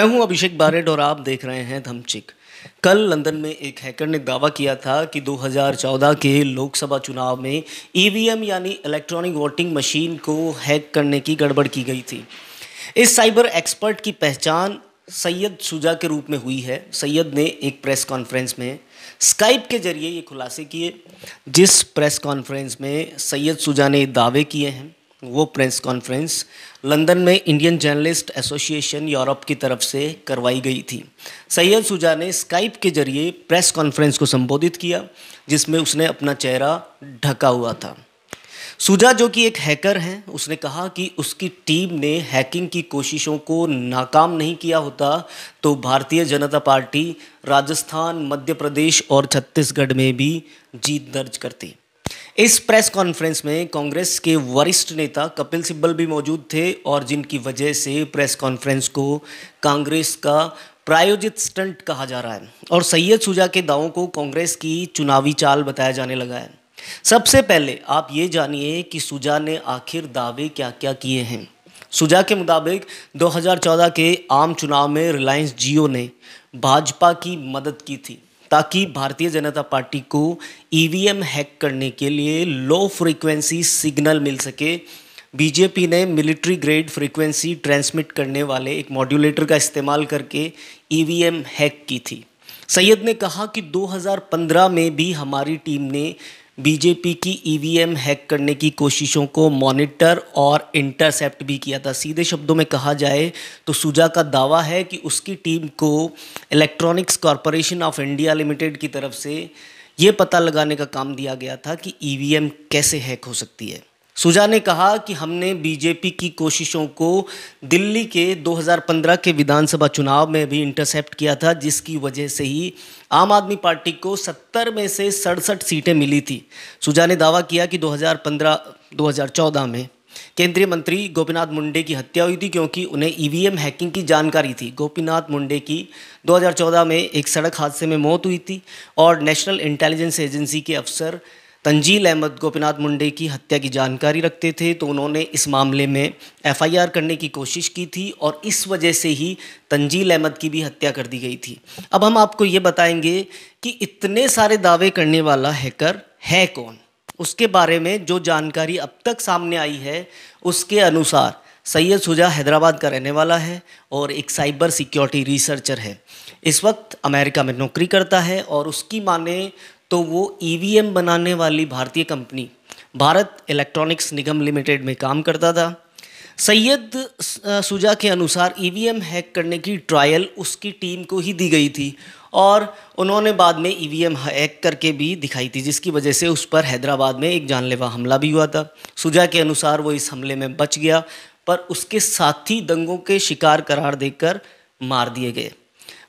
मैं हूं अभिषेक बारेट और आप देख रहे हैं धमचिक। कल लंदन में एक हैकर ने दावा किया था कि 2014 के लोकसभा चुनाव में EVM यानी इलेक्ट्रॉनिक वोटिंग मशीन को हैक करने की गड़बड़ की गई थी। इस साइबर एक्सपर्ट की पहचान सैयद सुजा के रूप में हुई है। सैयद ने एक प्रेस कॉन्फ्रेंस में स्काइप के जरिए ये खुलासे किए। जिस प्रेस कॉन्फ्रेंस में सैयद सुजा ने दावे किए हैं, वो प्रेस कॉन्फ्रेंस लंदन में इंडियन जर्नलिस्ट एसोसिएशन यूरोप की तरफ से करवाई गई थी। सैयद सुजा ने स्काइप के जरिए प्रेस कॉन्फ्रेंस को संबोधित किया, जिसमें उसने अपना चेहरा ढका हुआ था। सुजा, जो कि एक हैकर हैं, उसने कहा कि उसकी टीम ने हैकिंग की कोशिशों को नाकाम नहीं किया होता तो भारतीय जनता पार्टी राजस्थान, मध्य प्रदेश और छत्तीसगढ़ में भी जीत दर्ज करती। इस प्रेस कॉन्फ्रेंस में कांग्रेस के वरिष्ठ नेता कपिल सिब्बल भी मौजूद थे और जिनकी वजह से प्रेस कॉन्फ्रेंस को कांग्रेस का प्रायोजित स्टंट कहा जा रहा है और सैयद सुजा के दावों को कांग्रेस की चुनावी चाल बताया जाने लगा है। सबसे पहले आप ये जानिए कि सुजा ने आखिर दावे क्या क्या किए हैं। सुजा के मुताबिक 2014 के आम चुनाव में रिलायंस जियो ने भाजपा की मदद की थी ताकि भारतीय जनता पार्टी को EVM हैक करने के लिए लो फ्रीक्वेंसी सिग्नल मिल सके। बीजेपी ने मिलिट्री ग्रेड फ्रीक्वेंसी ट्रांसमिट करने वाले एक मॉड्यूलेटर का इस्तेमाल करके EVM हैक की थी। सैयद ने कहा कि 2015 में भी हमारी टीम ने बीजेपी की EVM हैक करने की कोशिशों को मॉनिटर और इंटरसेप्ट भी किया था। सीधे शब्दों में कहा जाए तो सुजा का दावा है कि उसकी टीम को electronics corporation of India limited की तरफ से ये पता लगाने का काम दिया गया था कि EVM कैसे हैक हो सकती है। सुजा ने कहा कि हमने बीजेपी की कोशिशों को दिल्ली के 2015 के विधानसभा चुनाव में भी इंटरसेप्ट किया था, जिसकी वजह से ही आम आदमी पार्टी को 70 में से 67 सीटें मिली थी। सुजा ने दावा किया कि 2014 में केंद्रीय मंत्री गोपीनाथ मुंडे की हत्या हुई थी क्योंकि उन्हें EVM हैकिंग की जानकारी थी। गोपीनाथ मुंडे की 2014 में एक सड़क हादसे में मौत हुई थी और नेशनल इंटेलिजेंस एजेंसी के अफसर तंजील अहमद गोपीनाथ मुंडे की हत्या की जानकारी रखते थे, तो उन्होंने इस मामले में FIR करने की कोशिश की थी और इस वजह से ही तंजील अहमद की भी हत्या कर दी गई थी। अब हम आपको ये बताएंगे कि इतने सारे दावे करने वाला हैकर है कौन। उसके बारे में जो जानकारी अब तक सामने आई है, उसके अनुसार सैयद सुजा हैदराबाद का रहने वाला है और एक साइबर सिक्योरिटी रिसर्चर है। इस वक्त अमेरिका में नौकरी करता है और उसकी माने तो वो EVM बनाने वाली भारतीय कंपनी भारत इलेक्ट्रॉनिक्स निगम लिमिटेड में काम करता था। सैयद सुजा के अनुसार EVM हैक करने की ट्रायल उसकी टीम को ही दी गई थी और उन्होंने बाद में EVM हैक करके भी दिखाई थी, जिसकी वजह से उस पर हैदराबाद में एक जानलेवा हमला भी हुआ था। सुजा के अनुसार वो इस हमले में बच गया, पर उसके साथी दंगों के शिकार करार देकर मार दिए गए।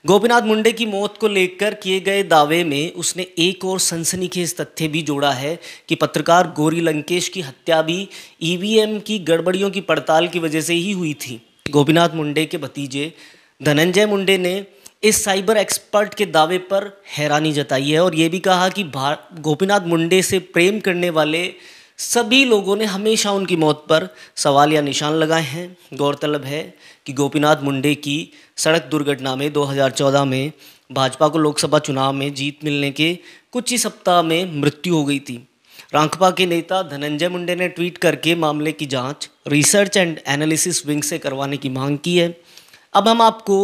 गोपीनाथ मुंडे की मौत को लेकर किए गए दावे में उसने एक और सनसनीखेज तथ्य भी जोड़ा है कि पत्रकार गौरी लंकेश की हत्या भी EVM की गड़बड़ियों की पड़ताल की वजह से ही हुई थी। गोपीनाथ मुंडे के भतीजे धनंजय मुंडे ने इस साइबर एक्सपर्ट के दावे पर हैरानी जताई है और ये भी कहा कि गोपीनाथ मुंडे से प्रेम करने वाले सभी लोगों ने हमेशा उनकी मौत पर सवाल या निशान लगाए हैं। गौरतलब है कि गोपीनाथ मुंडे की सड़क दुर्घटना में 2014 में भाजपा को लोकसभा चुनाव में जीत मिलने के कुछ ही सप्ताह में मृत्यु हो गई थी। रांकपा के नेता धनंजय मुंडे ने ट्वीट करके मामले की जांच रिसर्च एंड एनालिसिस विंग से करवाने की मांग की है। अब हम आपको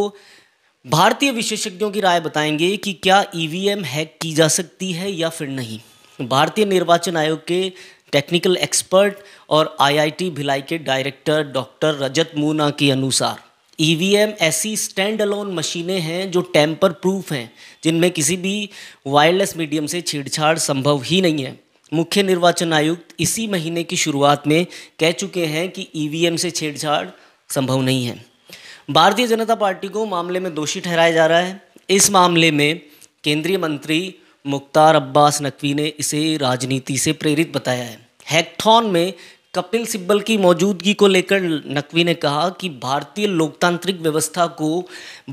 भारतीय विशेषज्ञों की राय बताएंगे कि क्या EVM हैक की जा सकती है या फिर नहीं। भारतीय निर्वाचन आयोग के टेक्निकल एक्सपर्ट और आईआईटी भिलाई के डायरेक्टर डॉक्टर रजत मूना के अनुसार EVM ऐसी स्टैंड अलोन मशीनें हैं जो टैम्पर प्रूफ हैं, जिनमें किसी भी वायरलेस मीडियम से छेड़छाड़ संभव ही नहीं है। मुख्य निर्वाचन आयुक्त इसी महीने की शुरुआत में कह चुके हैं कि EVM से छेड़छाड़ संभव नहीं है। भारतीय जनता पार्टी को मामले में दोषी ठहराया जा रहा है। इस मामले में केंद्रीय मंत्री मुख्तार अब्बास नकवी ने इसे राजनीति से प्रेरित बताया है। हैकथॉन में कपिल सिब्बल की मौजूदगी को लेकर नकवी ने कहा कि भारतीय लोकतांत्रिक व्यवस्था को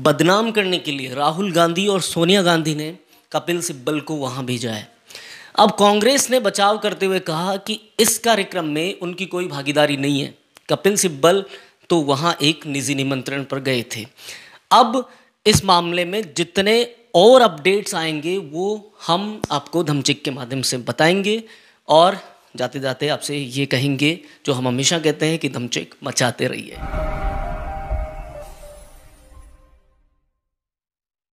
बदनाम करने के लिए राहुल गांधी और सोनिया गांधी ने कपिल सिब्बल को वहां भेजा है। अब कांग्रेस ने बचाव करते हुए कहा कि इस कार्यक्रम में उनकी कोई भागीदारी नहीं है। कपिल सिब्बल तो वहाँ एक निजी निमंत्रण पर गए थे। अब इस मामले में जितने और अपडेट्स आएंगे वो हम आपको धमचिक के माध्यम से बताएंगे। और जाते जाते आपसे ये कहेंगे जो हम हमेशा कहते हैं कि धमचिक मचाते रहिए।